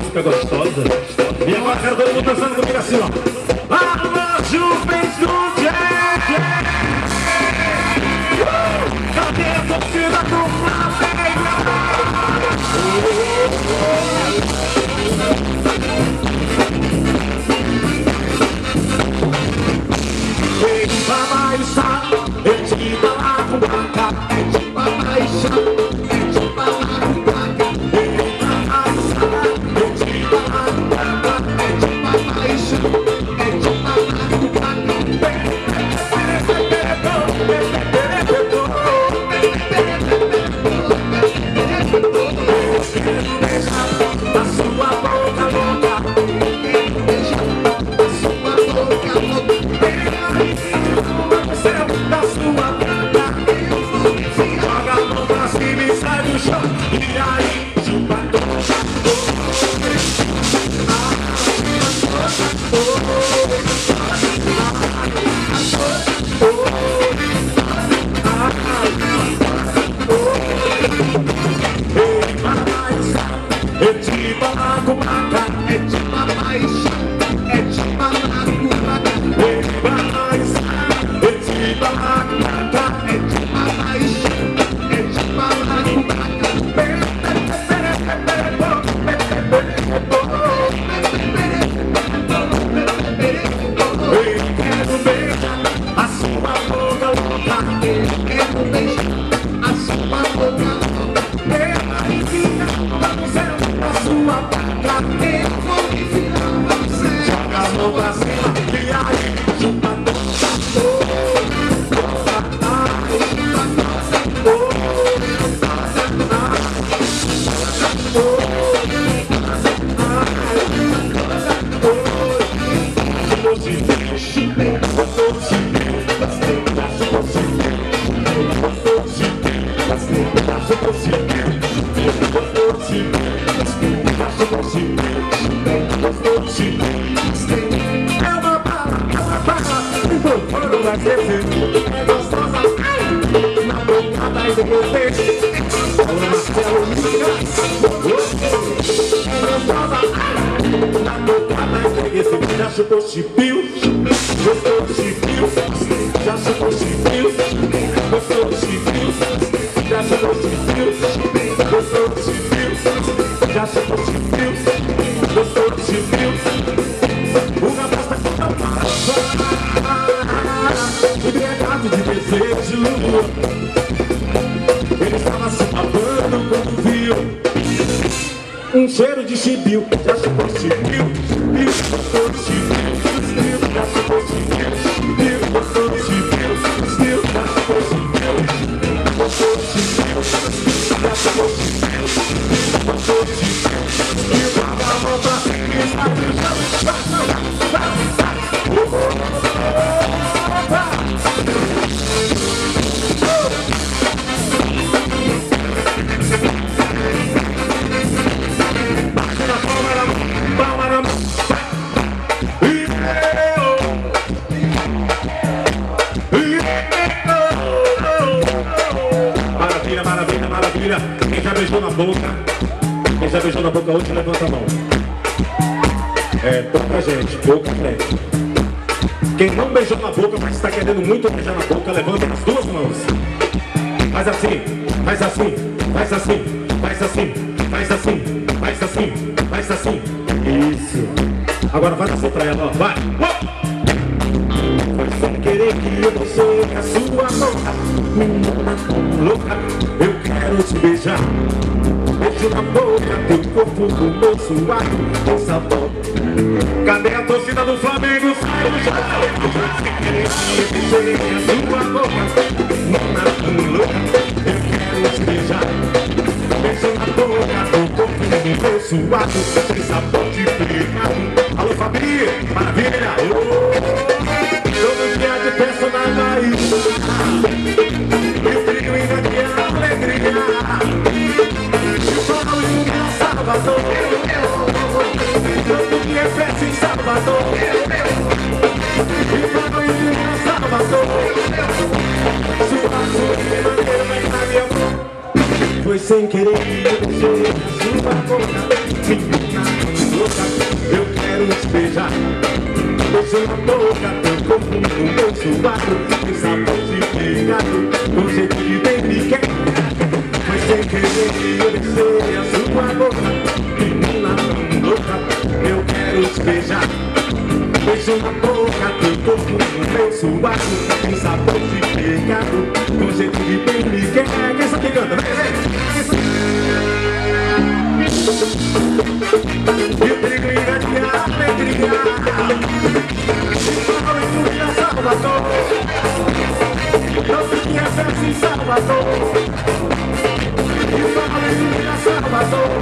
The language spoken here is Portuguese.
música gostosa. E agora quero todo mundo dançando comigo assim, ó. Alô, juventude! Cadê a torcida do Flamengo? Ei, papai, sabe? Eu te dou lá com vaca. É de papai, chama. Cadê a torcida do Flamengo? Sai do chão. Eu quero a sua boca, mona louca. Eu quero te beijar. Beijou na boca, o corpo me deu suado. Tem sabor de primavera. Alô, Fabrício, maravilha. Todo dia de festa na Bahia. Meu filho ainda quer alegria. O sol ilumina Salvador. Tanto que é festa em Salvador, e pra nós em Salvador, se passou de maneira mais na minha mão. Foi sem querer que você, sua boca, me boca, eu quero despejar. Beijou a boca, tão comum com o meu suado, tem sabor de pecado, com jeito de bem pequeno. Mas sem querer eu descer a sua boca, menina tão louca, eu quero despejar. Beijou a boca, tão comum com o meu suado, tem sabor de pecado, com jeito de bem pequeno. Quem sabe canta, Salvador, e o Flamengo é Salvador.